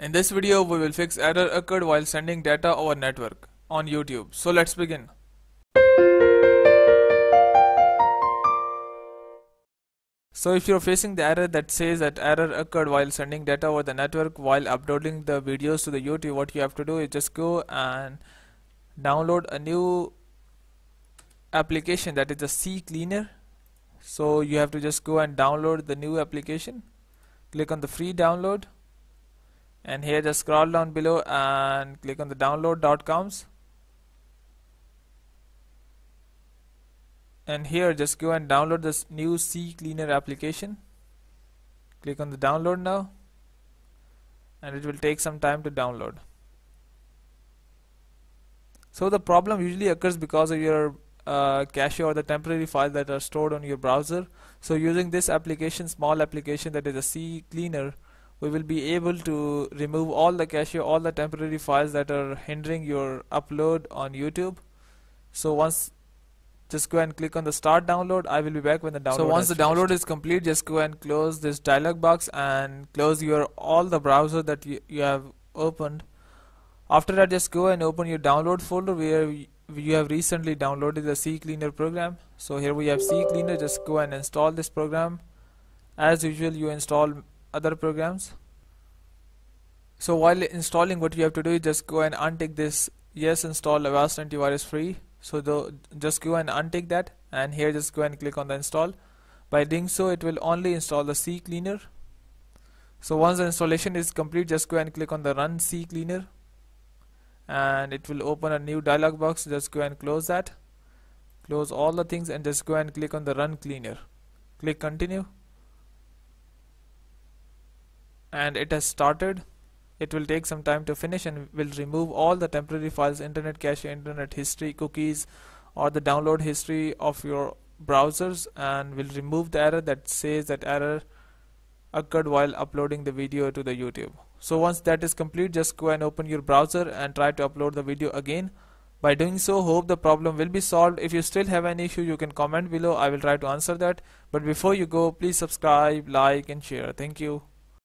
In this video, we will fix error occurred while sending data over network on YouTube. So let's begin. So if you're facing the error that says that error occurred while sending data over the network while uploading the videos to the YouTube, what you have to do is just go and download a new application, that is the CCleaner. So you have to just go and download the new application. Click on the free download, and here just scroll down below and click on the download.coms, and here just go and download this new CCleaner application. Click on the download now, and it will take some time to download. So the problem usually occurs because of your cache or the temporary files that are stored on your browser. So using this application, small application that is a CCleaner, we will be able to remove all the cache, all the temporary files that are hindering your upload on YouTube. So once, just go and click on the start download. I will be back when the download. So once the download is complete, just go and close this dialog box and close your all the browser that you have opened. After that, just go and open your download folder where you have recently downloaded the CCleaner program. So here we have CCleaner. Just go and install this program. As usual, you install other programs. So while installing, what you have to do is just go and untick this yes, install Avast antivirus free. So just go and untick that, and here just go and click on the install. By doing so, it will only install the CCleaner. So once the installation is complete, just go and click on the run CCleaner, and it will open a new dialog box. Just go and close that, close all the things, and just go and click on the run cleaner. Click continue, and it has started. It will take some time to finish and will remove all the temporary files, internet cache, internet history, cookies, or the download history of your browsers, and will remove the error that says that error occurred while uploading the video to the YouTube. So once that is complete, just go and open your browser and try to upload the video again. By doing so, hope the problem will be solved. If you still have an issue, you can comment below. I will try to answer that. But before you go, please subscribe, like, and share. Thank you.